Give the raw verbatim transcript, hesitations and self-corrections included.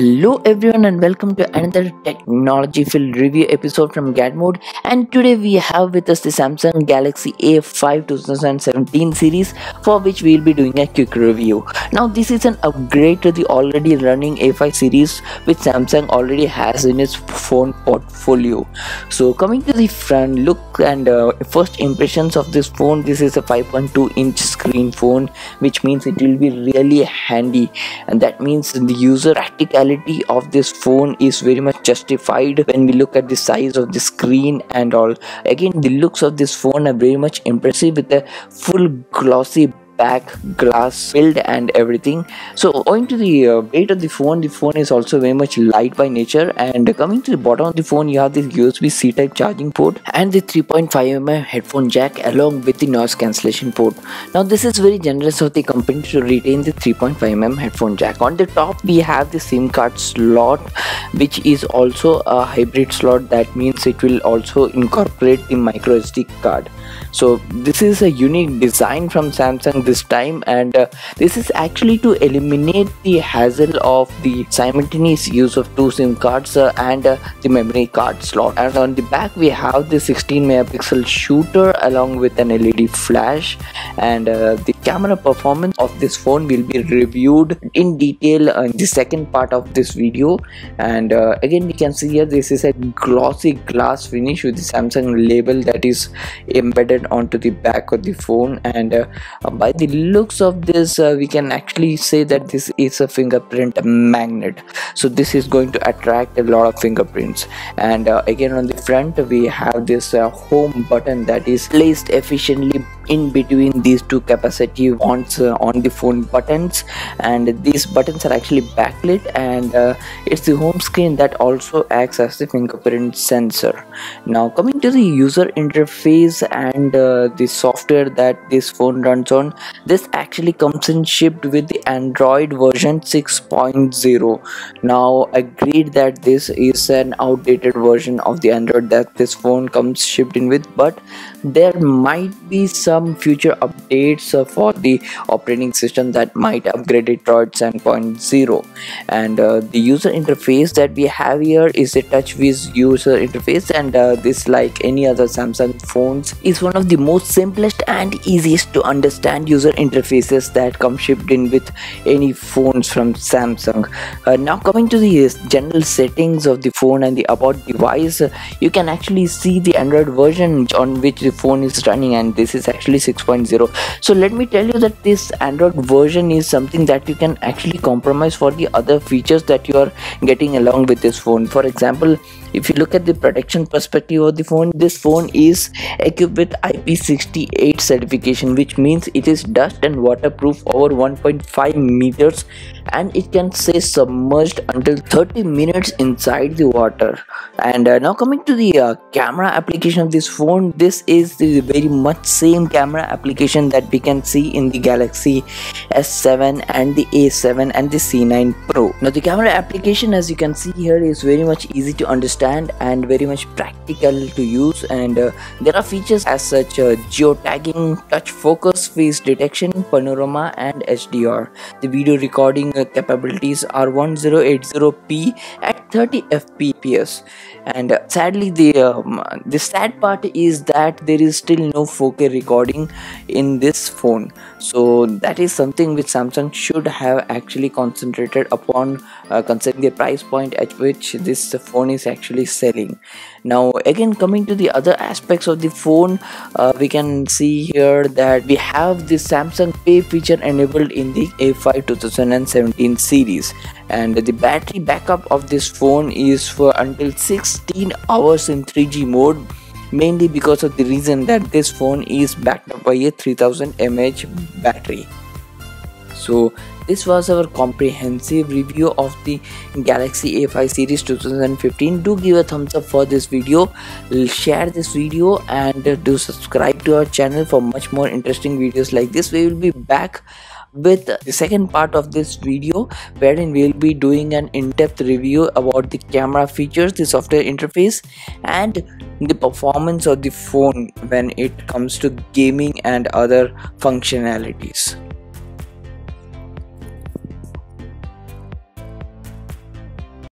Hello everyone and welcome to another technology filled review episode from GadMode, and today we have with us the Samsung Galaxy A five twenty seventeen series, for which we will be doing a quick review. Now this is an upgrade to the already running A five series which Samsung already has in its phone portfolio. So coming to the front look and uh, first impressions of this phone, this is a five point two inch screen phone, which means it will be really handy, and that means the user practically quality of this phone is very much justified when we look at the size of the screen and all. Again, the looks of this phone are very much impressive with a full glossy back glass build and everything. So owing to the uh, weight of the phone, the phone is also very much light by nature. And uh, coming to the bottom of the phone, you have this U S B C type charging port and the three point five millimeter headphone jack along with the noise cancellation port. Now this is very generous of the company to retain the three point five millimeter headphone jack. On the top we have the SIM card slot, which is also a hybrid slot. That means it will also incorporate the micro S D card. So this is a unique design from Samsung this time, and uh, this is actually to eliminate the hassle of the simultaneous use of two SIM cards uh, and uh, the memory card slot. And on the back we have the sixteen megapixel shooter along with an L E D flash, and uh, the camera performance of this phone will be reviewed in detail in the second part of this video. And uh, again we can see here this is a glossy glass finish with the Samsung label that is embedded onto the back of the phone. And uh, by the looks of this, uh, we can actually say that this is a fingerprint magnet, so this is going to attract a lot of fingerprints. And uh, again on the front we have this uh, home button that is placed efficiently in between these two capacitive wants uh, on the phone buttons, and these buttons are actually backlit, and uh, it's the home screen that also acts as the fingerprint sensor. Now coming to the user interface and uh, the software that this phone runs on, this actually comes in shipped with the Android version six point zero. Now agreed that this is an outdated version of the Android that this phone comes shipped in with, but there might be some future updates uh, for the operating system that might upgrade it towards seven point zero. And uh, the user interface that we have here is a TouchWiz user interface, and uh, this, like any other Samsung phones, is one of the most simplest and easiest to understand user interfaces that come shipped in with any phones from Samsung. Uh, now coming to the general settings of the phone and the about device, uh, you can actually see the Android version on which the phone is running, and this is actually six point zero. So let me tell you that this Android version is something that you can actually compromise for the other features that you are getting along with this phone. For example, if you look at the protection perspective of the phone, this phone is equipped with I P sixty-eight certification, which means it is dust and waterproof over one point five meters, and it can stay submerged until thirty minutes inside the water. And uh, now coming to the uh, camera application of this phone, this is the very much same camera application that we can see in the Galaxy S seven and the A seven and the C nine Pro. Now the camera application, as you can see here, is very much easy to understand and very much practical to use. And uh, there are features as such uh, geotagging, touch focus, face detection, panorama and H D R. The video recording uh, capabilities are ten eighty p at thirty F P S. And uh, sadly the um, the sad part is that there is still no four K recording in this phone, so that is something which Samsung should have actually concentrated upon uh, considering the price point at which this phone is actually Actually selling. Now again coming to the other aspects of the phone, uh, we can see here that we have the Samsung Pay feature enabled in the A five twenty seventeen series, and the battery backup of this phone is for until sixteen hours in three G mode, mainly because of the reason that this phone is backed up by a three thousand milliamp hour battery. So this was our comprehensive review of the Galaxy A five series twenty fifteen. Do give a thumbs up for this video, share this video, and do subscribe to our channel for much more interesting videos like this. We will be back with the second part of this video, wherein we will be doing an in-depth review about the camera features, the software interface and the performance of the phone when it comes to gaming and other functionalities.